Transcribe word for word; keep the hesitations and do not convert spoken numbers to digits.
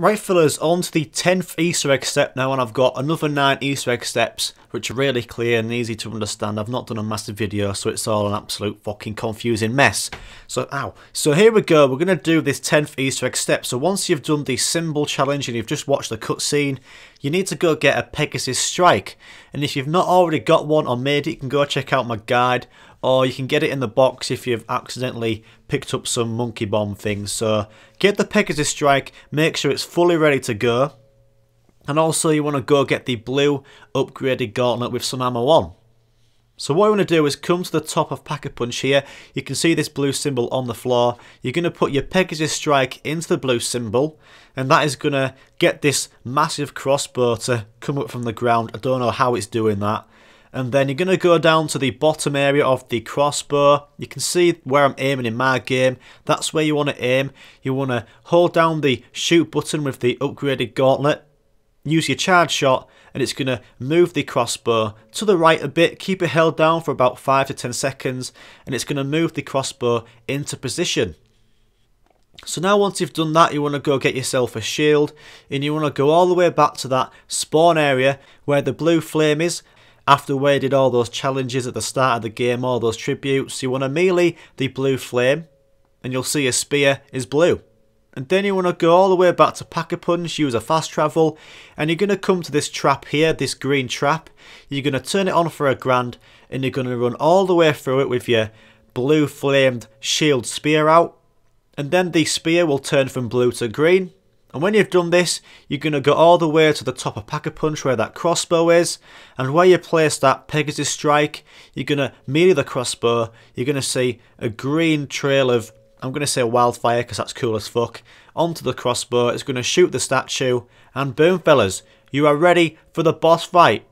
Right fellas, on to the tenth Easter egg step now, and I've got another nine Easter egg steps which are really clear and easy to understand. I've not done a massive video, so it's all an absolute fucking confusing mess. So, ow. So here we go, we're going to do this tenth Easter egg step. So once you've done the symbol challenge and you've just watched the cutscene, you need to go get a Pegasus Strike. And if you've not already got one or made it, you can go check out my guide, or you can get it in the box if you've accidentally picked up some monkey bomb things. So get the Pegasus Strike, make sure it's fully ready to go, and also you want to go get the blue upgraded gauntlet with some ammo on. So what I want to do is come to the top of Pack-A-Punch here. You can see this blue symbol on the floor. You're going to put your Pegasus Strike into the blue symbol, and that is going to get this massive crossbow to come up from the ground. I don't know how it's doing that. And then you're going to go down to the bottom area of the crossbow. You can see where I'm aiming in my game. That's where you want to aim. You want to hold down the shoot button with the upgraded gauntlet. Use your charge shot, and it's going to move the crossbow to the right a bit. Keep it held down for about five to ten seconds, and it's going to move the crossbow into position. So now once you've done that, you want to go get yourself a shield, and you want to go all the way back to that spawn area where the blue flame is. After we did all those challenges at the start of the game, all those tributes, you want to melee the blue flame, and you'll see a spear is blue. And then you want to go all the way back to Pack-A-Punch, use a fast travel, and you're going to come to this trap here, this green trap. You're going to turn it on for a grand, and you're going to run all the way through it with your blue flamed shield spear out. And then the spear will turn from blue to green. And when you've done this, you're going to go all the way to the top of Pack-A-Punch where that crossbow is. And where you place that Pegasus Strike, you're going to melee the crossbow. You're going to see a green trail of, I'm going to say wildfire because that's cool as fuck, onto the crossbow. It's going to shoot the statue. And boom fellas, you are ready for the boss fight.